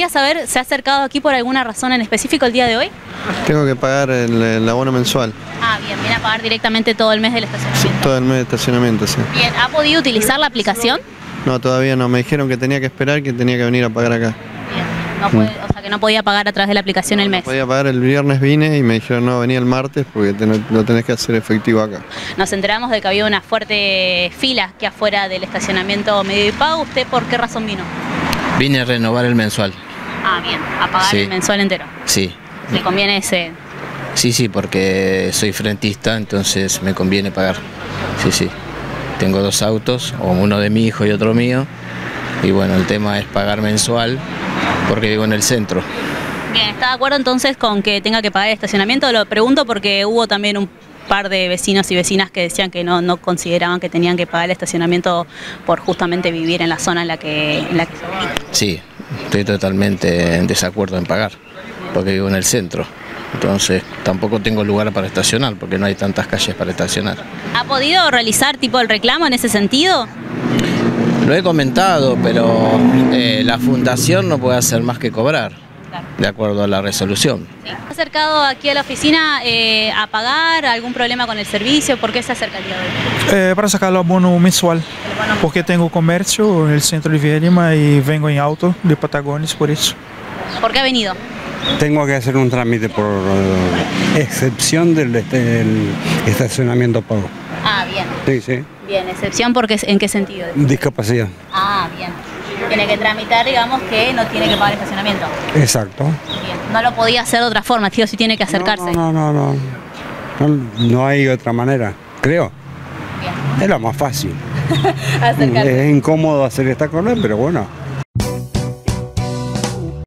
Quería saber, ¿se ha acercado aquí por alguna razón en específico el día de hoy? Tengo que pagar el abono mensual. Ah, bien, viene a pagar directamente todo el mes del estacionamiento. Sí, todo el mes de estacionamiento, sí. Bien, ¿ha podido utilizar la aplicación? No, todavía no, me dijeron que tenía que esperar, que tenía que venir a pagar acá. Bien, no puede, o sea que no podía pagar a través de la aplicación el mes. No podía pagar, el viernes vine y me dijeron no, venía el martes porque lo tenés que hacer efectivo acá. Nos enteramos de que había una fuerte fila aquí afuera del estacionamiento medio y pago. ¿Usted por qué razón vino? Vine a renovar el mensual. Ah, bien, a pagar el mensual entero. Sí. ¿Le conviene ese? Sí, sí, porque soy frentista, entonces me conviene pagar. Sí, sí. Tengo dos autos, uno de mi hijo y otro mío, y bueno, el tema es pagar mensual, porque vivo en el centro. Bien, ¿está de acuerdo entonces con que tenga que pagar el estacionamiento? Lo pregunto porque hubo también un par de vecinos y vecinas que decían que no consideraban que tenían que pagar el estacionamiento por justamente vivir en la zona en la que se vive. Sí, estoy totalmente en desacuerdo en pagar, porque vivo en el centro. Entonces tampoco tengo lugar para estacionar porque no hay tantas calles para estacionar. ¿Ha podido realizar tipo el reclamo en ese sentido? Lo he comentado, pero la fundación no puede hacer más que cobrar, claro, de acuerdo a la resolución. Sí. ¿Ha acercado aquí a la oficina a pagar? ¿Algún problema con el servicio? ¿Por qué se acerca el día de hoy? Para sacar el abono mensual, porque tengo comercio en el centro de Viedma y vengo en auto de Patagones por eso. ¿Por qué ha venido? Tengo que hacer un trámite por excepción del estacionamiento pago. Ah, bien. Sí, sí. Bien, excepción porque ¿en qué sentido? Discapacidad. Ah, bien. Tiene que tramitar, digamos, que no tiene que pagar el estacionamiento. Exacto. Bien. No lo podía hacer de otra forma, tío, si tiene que acercarse. No hay otra manera, creo. Bien. Es lo más fácil. Es incómodo hacer esta cosa, pero bueno.